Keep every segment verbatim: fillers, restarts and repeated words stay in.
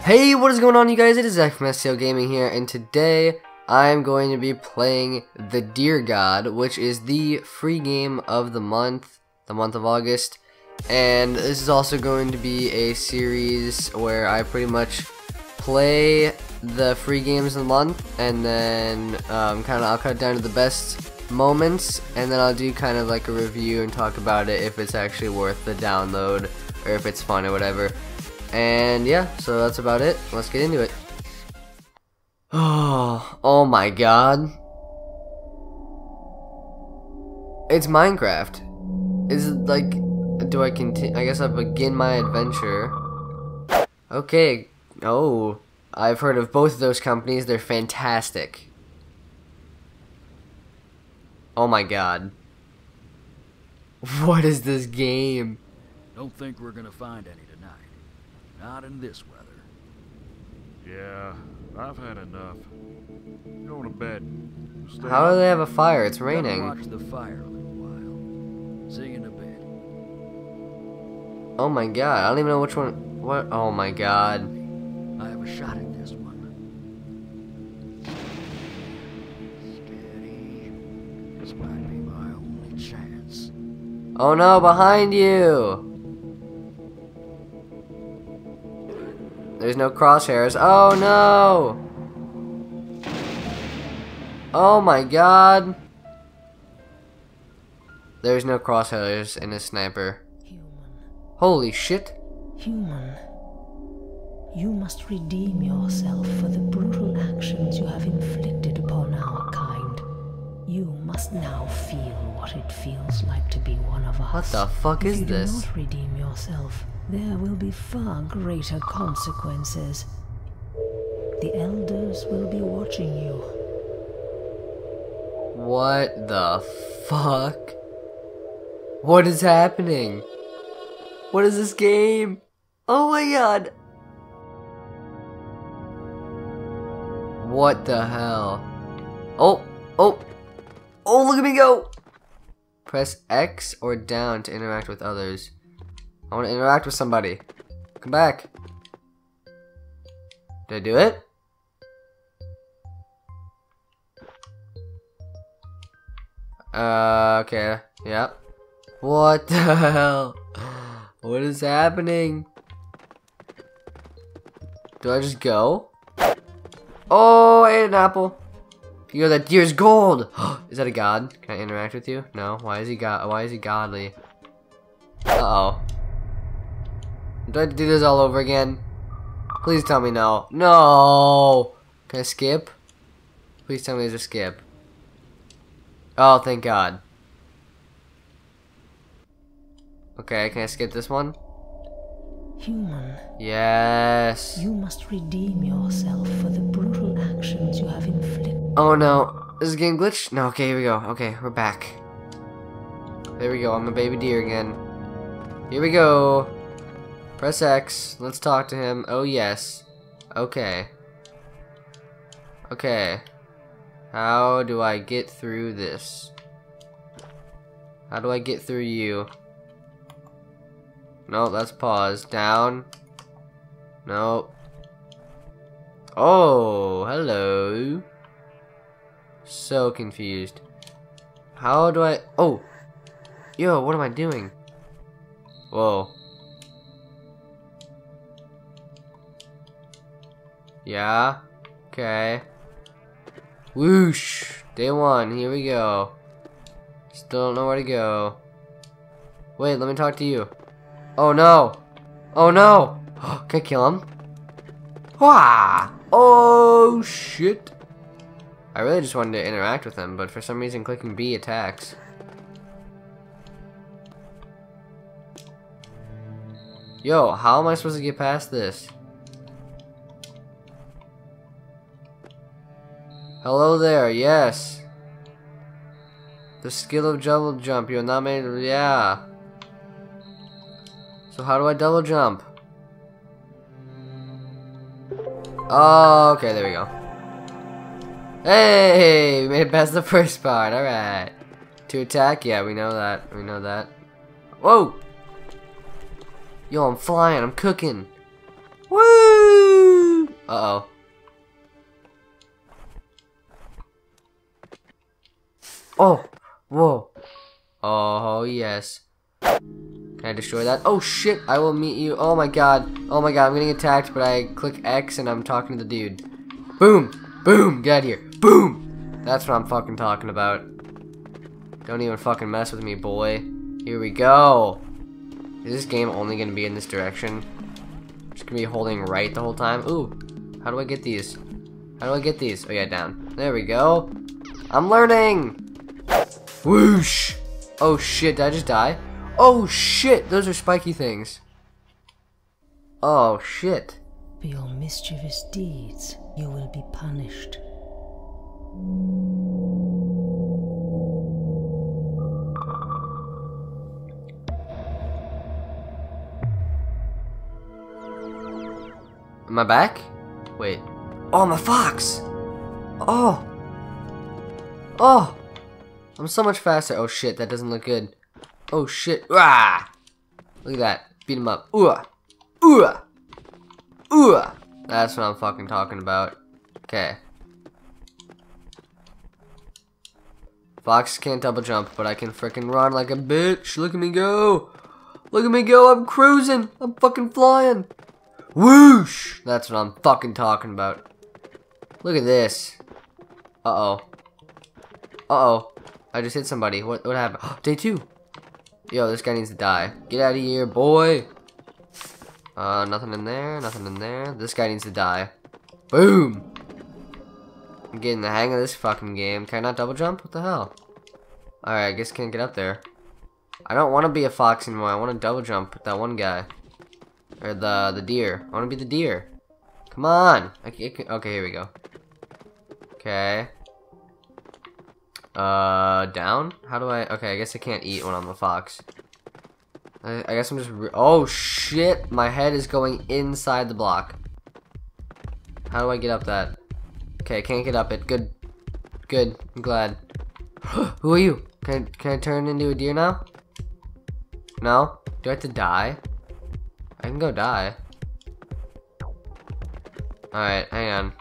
Hey, what is going on, you guys? It is Zach from S T L Gaming here, and today I'm going to be playing The Deer God, which is the free game of the month, the month of August. And this is also going to be a series where I pretty much play the free games of the month, and then um, kind of I'll cut down to the best moments, and then I'll do kind of like a review and talk about it if it's actually worth the download or if it's fun or whatever. And yeah, so that's about it. Let's get into it. Oh, oh my god. It's Minecraft. Is it like, do I continue? I guess I'll begin my adventure. Okay. Oh, I've heard of both of those companies. They're fantastic. Oh my god. What is this game? Don't think we're gonna find any tonight. Not in this weather. Yeah, I've had enough. Go to bed. Stay How do they have a fire? It's raining. Watch the fire a little while. See you in a bit. Oh my god, I don't even know which one. What? Oh my god. I have a shot at this one. Might be my only chance. Oh no, behind you! There's no crosshairs. Oh no! Oh my god! There's no crosshairs in a sniper. Human. Holy shit! Human, you must redeem yourself for the brutal actions you have inflicted upon our kind. You must now feel what it feels like to be one of us. What the fuck is this? If you do not redeem yourself, there will be far greater consequences. The elders will be watching you. What the fuck? What is happening? What is this game? Oh my god! What the hell? Oh! Oh! Oh, look at me go! Press X or down to interact with others. I want to interact with somebody. Come back. Did I do it? Uh, okay. Yeah. What the hell? What is happening? Do I just go? Oh, I ate an apple. You know that deer's gold. Is that a god? Can I interact with you? No. Why is he god? Why is he godly? Uh oh. Do I have to do this all over again? Please tell me no. No. Can I skip? Please tell me there's a skip. Oh, thank God. Okay, can I skip this one? Human. Yes. You must redeem yourself for the brutal actions you have inflicted. Oh no. Is the game glitched? No, okay, here we go. Okay, we're back. There we go. I'm a baby deer again. Here we go. Press X. Let's talk to him. Oh yes. Okay. Okay. How do I get through this? How do I get through you? No, that's pause. Down. No. Oh, hello. So confused. How do I... Oh! Yo, what am I doing? Whoa. Yeah? Okay. Whoosh! Day one, here we go. Still don't know where to go. Wait, let me talk to you. Oh no! Oh no! Can I kill him? Wah! Oh shit! I really just wanted to interact with him, but for some reason clicking B attacks. Yo, how am I supposed to get past this? Hello there, yes. The skill of double jump, you're not made, yeah. So how do I double jump? Oh, okay, there we go. Hey, we made it past the first part, alright. To attack, yeah, we know that, we know that. Whoa! Yo, I'm flying. I'm cooking. Woo! Uh-oh. Oh! Whoa! Oh, yes. Can I destroy that? Oh, shit! I will meet you. Oh, my God. Oh, my God. I'm getting attacked, but I click X and I'm talking to the dude. Boom! Boom! Get out of here. Boom! That's what I'm fucking talking about. Don't even fucking mess with me, boy. Here we go. Is this game only going to be in this direction? I'm just going to be holding right the whole time. Ooh. How do I get these? How do I get these? Oh, yeah, down. There we go. I'm learning! Whoosh! Oh shit, did I just die? Oh shit, those are spiky things. Oh shit. For your mischievous deeds, you will be punished. Am I back? Wait. Oh, I'm a fox! Oh! Oh! I'm so much faster. Oh shit, that doesn't look good. Oh shit. Rah! Look at that. Beat him up. Ooh! Ooh! Ooh! That's what I'm fucking talking about. Okay. Fox can't double jump, but I can frickin' run like a bitch. Look at me go! Look at me go! I'm cruising! I'm fucking flying! Whoosh! That's what I'm fucking talking about. Look at this. Uh-oh. Uh-oh. I just hit somebody. What what happened? Oh, day two. Yo, this guy needs to die. Get out of here, boy. Uh, nothing in there. Nothing in there. This guy needs to die. Boom. I'm getting the hang of this fucking game. Can I not double jump? What the hell? Alright, I guess I can't get up there. I don't want to be a fox anymore. I want to double jump with that one guy. Or the, the deer. I want to be the deer. Come on. I, I can, okay, here we go. Okay. Uh, down? How do I? Okay, I guess I can't eat when I'm a fox. I, I guess I'm just. Re oh shit! My head is going inside the block. How do I get up that? Okay, I can't get up it. Good, good. I'm glad. Who are you? Can I, can I turn into a deer now? No? Do I have to die? I can go die. All right, hang on.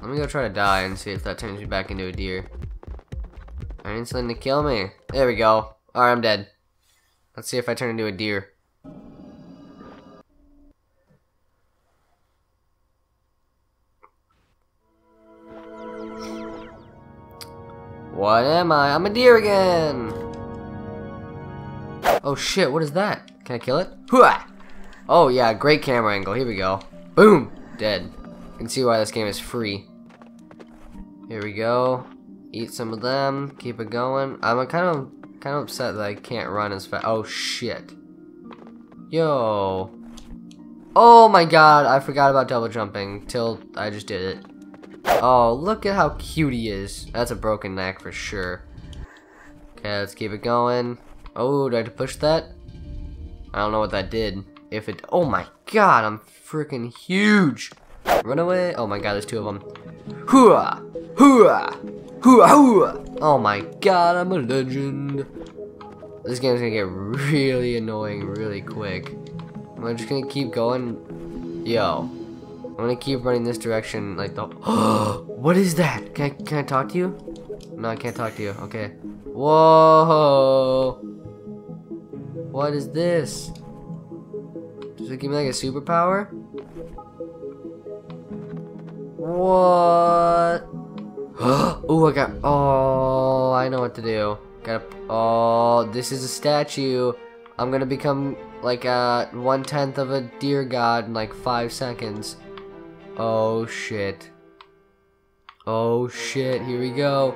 Let me go try to die and see if that turns me back into a deer. I need something to kill me. There we go. Alright, I'm dead. Let's see if I turn into a deer. What am I? I'm a deer again! Oh shit, what is that? Can I kill it? Hooah! Oh yeah, great camera angle. Here we go. Boom! Dead. You can see why this game is free. Here we go. Eat some of them. Keep it going. I'm kind of kind of upset that I can't run as fast. Oh shit! Yo! Oh my God! I forgot about double jumping till I just did it. Oh, look at how cute he is. That's a broken neck for sure. Okay, let's keep it going. Oh, did I push that? I don't know what that did. If it. Oh my God! I'm freaking huge. Run away! Oh my God! There's two of them. Hooah! Hooah! Oh my God, I'm a legend. This game's gonna get really annoying really quick. I'm just gonna keep going. Yo, I'm gonna keep running this direction like the. What is that? Can I, can I talk to you? No, I can't talk to you. Okay. Whoa. What is this? Does it give me like a superpower? What? Oh, I got. Oh, I know what to do. Gotta. Oh, this is a statue. I'm gonna become like a one tenth of a deer god in like five seconds. Oh shit. Oh shit. Here we go.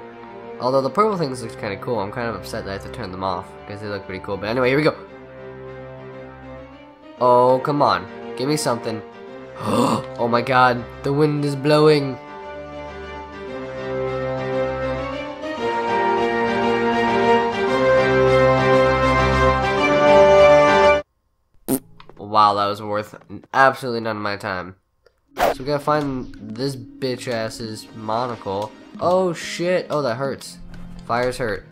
Although the purple things look kind of cool, I'm kind of upset that I have to turn them off because they look pretty cool. But anyway, here we go. Oh come on, give me something. Oh my God, the wind is blowing. Wow, that was worth absolutely none of my time. So we gotta find this bitch ass's monocle. Oh shit! Oh, that hurts. Fires hurt.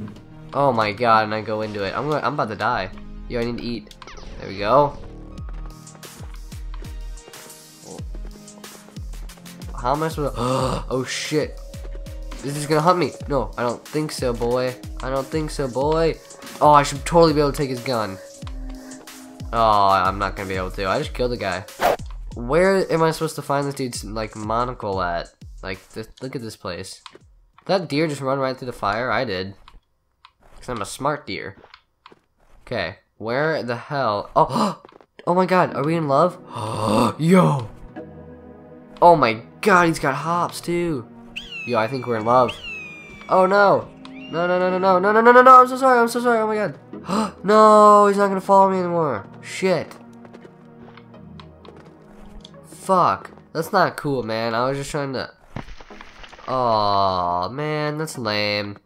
Oh my God! And I go into it. I'm gonna, I'm about to die. Yo, I need to eat. There we go. How am I supposed to? Oh shit! This is gonna hunt me. No, I don't think so, boy. I don't think so, boy. Oh, I should totally be able to take his gun. Oh, I'm not gonna be able to. I just killed a guy. Where am I supposed to find this dude's like monocle at? Like, this, look at this place. That deer just run right through the fire. I did, cause I'm a smart deer. Okay, where the hell? Oh, oh my God, are we in love? Yo. Oh my God, he's got hops too. Yo, I think we're in love. Oh no. No, no, no, no, no, no, no, no, no, no, I'm so sorry, I'm so sorry, oh my God. No, he's not gonna follow me anymore. Shit. Fuck. That's not cool, man. I was just trying to... Aw, man, that's lame.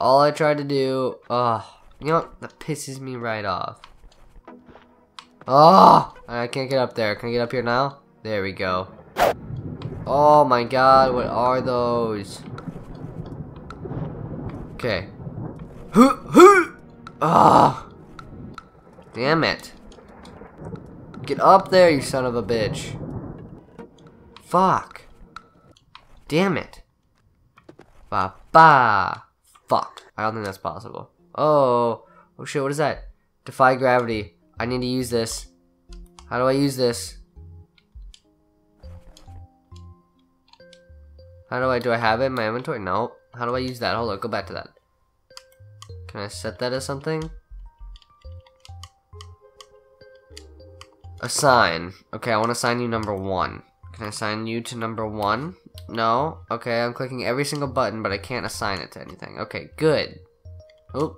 All I tried to do... Ugh. You know what? That pisses me right off. Oh! I can't get up there. Can I get up here now? There we go. Oh my God, what are those? Okay. Ah! Damn it. Get up there, you son of a bitch. Fuck. Damn it. Ba ba. Fuck. I don't think that's possible. Oh. Oh shit, what is that? Defy gravity. I need to use this. How do I use this? How do I, do I have it in my inventory? No. How do I use that? Hold on, go back to that. Can I set that as something? Assign. Okay, I want to assign you number one. Can I assign you to number one? No? Okay, I'm clicking every single button, but I can't assign it to anything. Okay, good. Oh.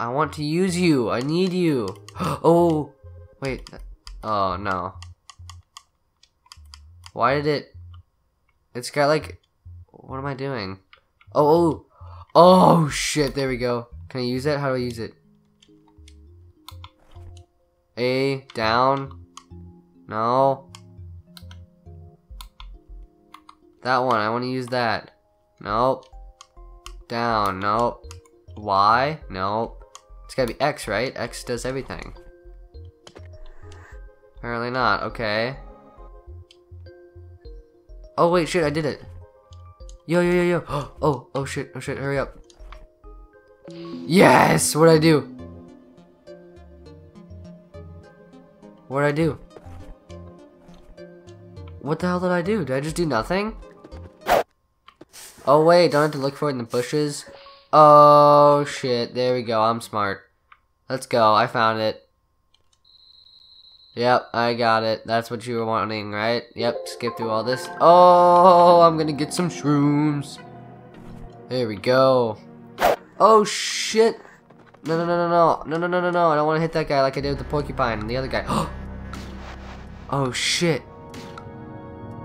I want to use you. I need you. Oh. Wait. Oh, no. Why did it... It's got like... What am I doing? Oh, oh. Oh, shit. There we go. Can I use it? How do I use it? A, down, no, that one, I want to use that, nope, down, nope, Y, nope, it's gotta be X, right? X does everything, apparently not, okay, oh wait, shit, I did it, yo, yo, yo, yo, oh, oh shit, oh shit, hurry up, yes, what'd I do? What'd I do? What the hell did I do? Did I just do nothing? Oh wait, don't have to look for it in the bushes? Oh shit, there we go, I'm smart. Let's go, I found it. Yep, I got it. That's what you were wanting, right? Yep, skip through all this. Oh, I'm gonna get some shrooms. There we go. Oh shit! No, no, no, no, no, no, no, no, no, I don't want to hit that guy like I did with the porcupine and the other guy. Oh, shit.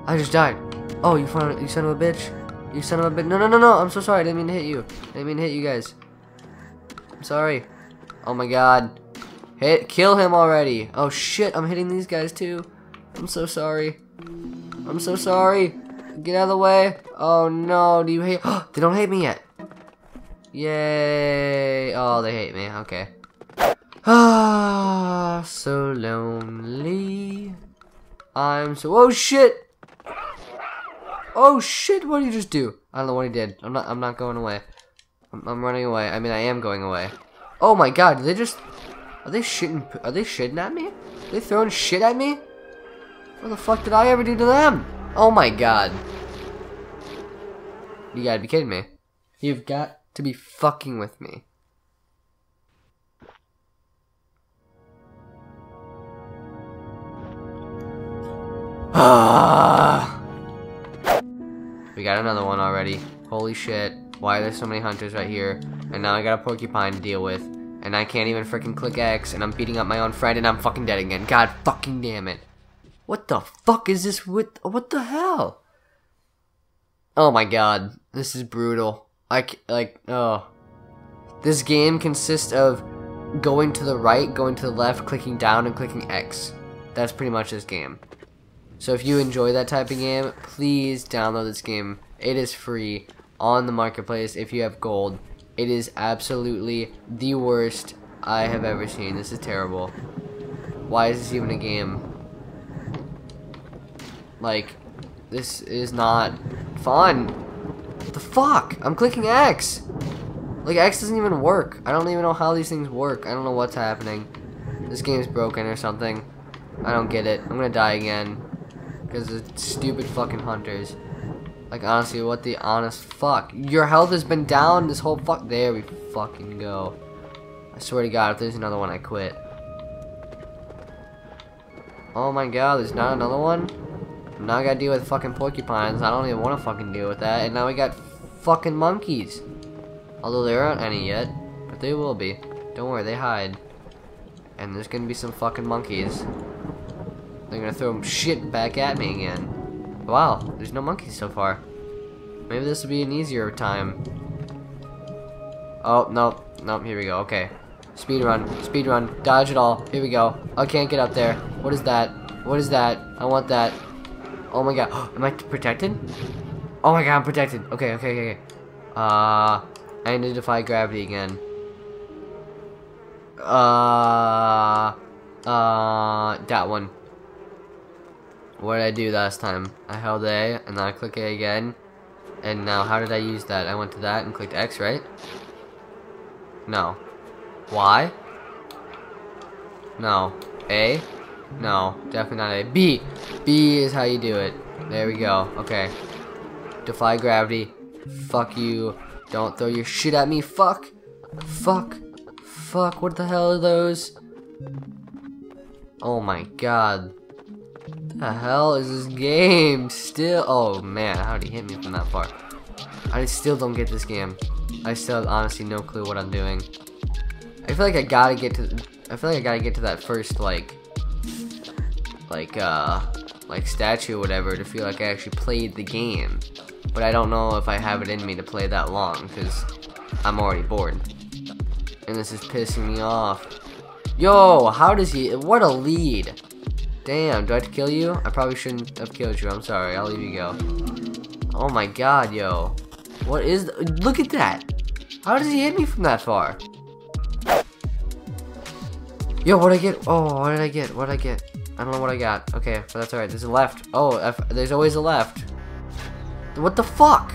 I just died. Oh, you found it, you son of a bitch. You son of a bitch. No, no, no, no, I'm so sorry. I didn't mean to hit you. I didn't mean to hit you guys. I'm sorry. Oh, my God. Hit, kill him already. Oh, shit, I'm hitting these guys, too. I'm so sorry. I'm so sorry. Get out of the way. Oh, no, do you hate? They don't hate me yet. Yay! Oh, they hate me. Okay. Ah, so lonely. I'm so. Oh shit! Oh shit! What did he just do? I don't know what he did. I'm not. I'm not going away. I'm, I'm running away. I mean, I am going away. Oh my God! Did they just? Are they shitting? Are they shitting at me? Are they throwing shit at me? What the fuck did I ever do to them? Oh my God! You gotta be kidding me. You've got to be fucking with me. Ah! We got another one already. Holy shit. Why are there so many hunters right here? And now I got a porcupine to deal with. And I can't even freaking click X. And I'm beating up my own friend and I'm fucking dead again. God fucking damn it. What the fuck is this with? What the hell? Oh my God. This is brutal. I, like, oh. This game consists of going to the right, going to the left, clicking down, and clicking X. That's pretty much this game. So if you enjoy that type of game, please download this game. It is free on the marketplace if you have gold. It is absolutely the worst I have ever seen. This is terrible. Why is this even a game? Like, this is not fun. What the fuck? I'm clicking X. Like, X doesn't even work. I don't even know how these things work. I don't know what's happening. This game's broken or something. I don't get it. I'm gonna die again. Because of stupid fucking hunters. Like, honestly, what the honest fuck? Your health has been down this whole fuck. There we fucking go. I swear to God, if there's another one, I quit. Oh my God, there's not another one? Now I gotta deal with fucking porcupines. I don't even wanna fucking deal with that. And now we got fucking monkeys. Although there aren't any yet. But they will be. Don't worry, they hide. And there's gonna be some fucking monkeys. They're gonna throw shit back at me again. Wow, there's no monkeys so far. Maybe this will be an easier time. Oh, no. No, here we go. Okay. Speed run. Speed run. Dodge it all. Here we go. I can't get up there. What is that? What is that? I want that. Oh my God. Am I protected? Oh my God, I'm protected. Okay, okay, okay. Uh, I need to defy gravity again. Uh, uh, that one. What did I do last time? I held A, and then I click A again. And now, how did I use that? I went to that and clicked X, right? No. Y? No. A? No, definitely not A. B! B is how you do it. There we go. Okay. Defy gravity. Fuck you. Don't throw your shit at me. Fuck. Fuck. Fuck. What the hell are those? Oh my God. The hell is this game? Still. Oh man, how'd he hit me from that far? I still don't get this game. I still have honestly no clue what I'm doing. I feel like I gotta get to. I feel like I gotta get to that first like. like uh like statue or whatever to feel like I actually played the game, but I don't know if I have it in me to play that long because I'm already bored and this is pissing me off. Yo, how does he, what a lead. Damn, do I have to kill you? I probably shouldn't have killed you. I'm sorry, I'll leave you go. Oh my God, yo, what is the, look at that. How does he hit me from that far? Yo, what did I get? Oh, what did I get? What did I get? I don't know what I got. Okay, but that's alright. There's a left. Oh, F there's always a left. What the fuck?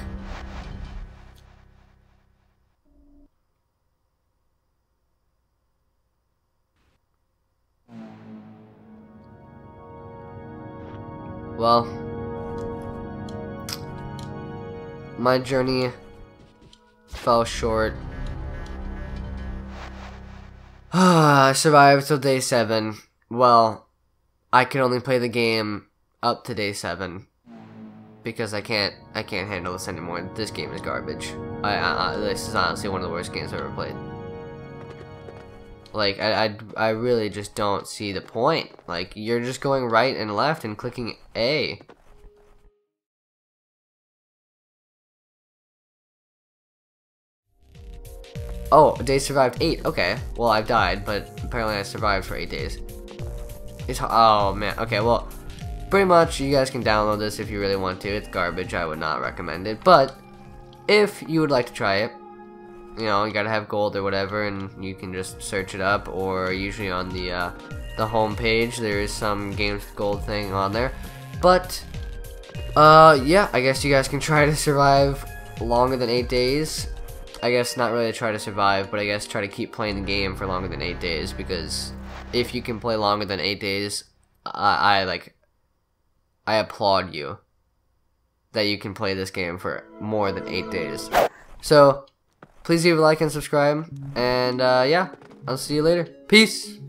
Well, my journey fell short. I survived till day seven. Well, I can only play the game up to day seven because I can't I can't handle this anymore. This game is garbage. I, I this is honestly one of the worst games I've ever played. Like I, I I really just don't see the point. Like you're just going right and left and clicking A. Oh, day survived eight. Okay, well I've died, but apparently I survived for eight days. It's, oh man, okay, well, pretty much you guys can download this if you really want to. It's garbage, I would not recommend it, but if you would like to try it, you know, you gotta have gold or whatever, and you can just search it up, or usually on the, uh, the home page, there is some Games With Gold thing on there, but, uh, yeah, I guess you guys can try to survive longer than eight days. I guess not really try to survive, but I guess try to keep playing the game for longer than eight days, because if you can play longer than eight days, I, I like, I applaud you that you can play this game for more than eight days. So, please leave a like and subscribe, and uh, yeah, I'll see you later. Peace!